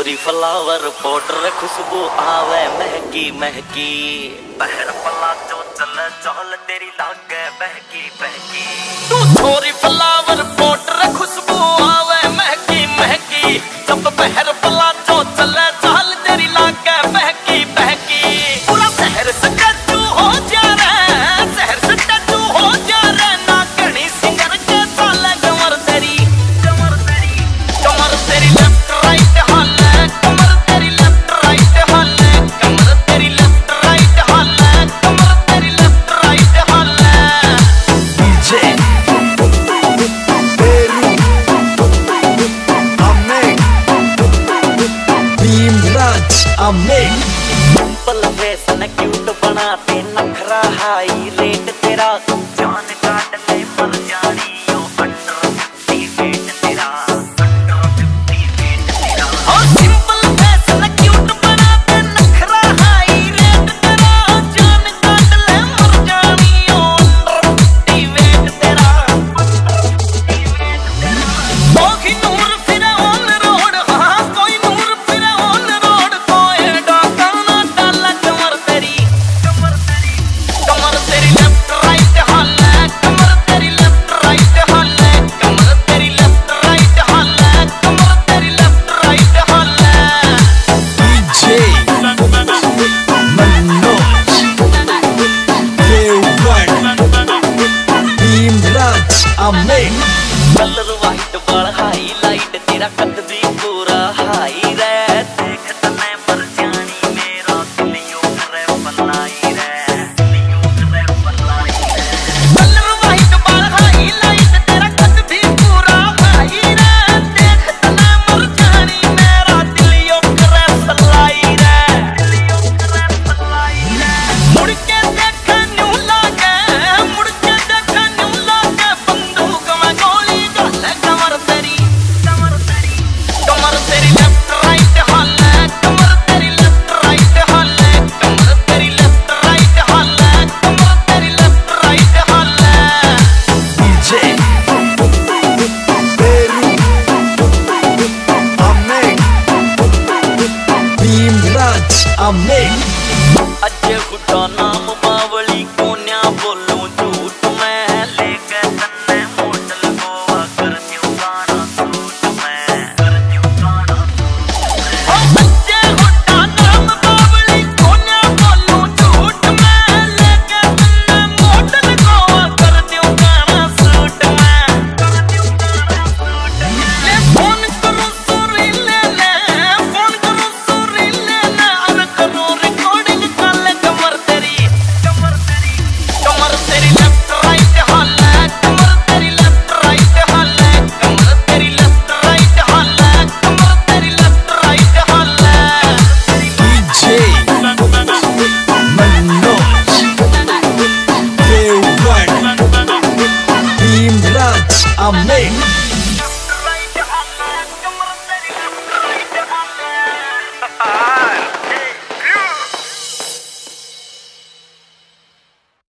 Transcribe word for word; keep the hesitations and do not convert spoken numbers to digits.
गोरी flower powder खुशबू आवे महकी महकी बहर पला जो चल चल तेरी लागे बहकी बहकी तू छोरी फ्लावर पाउडर खुशबू आवे महकी महकी जब बहर पला जो चल चल तेरी लागे बहकी बहकी पूरा शहर सटू हो जा रे शहर सटू हो जा रे नागनी सिंगर के चल कमर तेरी कमर तेरी कमर तेरी लेफ्ट राइट सिंपल वेस न क्यूट बनाते नखरा हाई रेट तेरा जान काट ले मर जानी ओ अंडर फिफ्टी तेरा अंडर फिफ्टी तेरा ओ सिंपल वेस न क्यूट बनाते नखरा हाई रेट तेरा जान काट ले मर जानी ओ अंडर फिफ्टी तेरा कोई नूर फिरे ऑन रोड हां कोई नूर फिरे ऑन रोड कलर वाइट बाल हाई लाइट तेरा कद भी पूरा हाई रे देख तने मर जानी मेरा दिलियों करे बनाई रे दिलियों करे बनाई रे कलर वाइट बाल हाई लाइट तेरा कद भी पूरा हाई रे देख तने मर जानी मेरा दिलियों करे बनाई रे दिलियों करे बनाई रे मुड़ के देखा न्यू लागे मुड़ के देखा न्यू लागे बंदूक I'm made.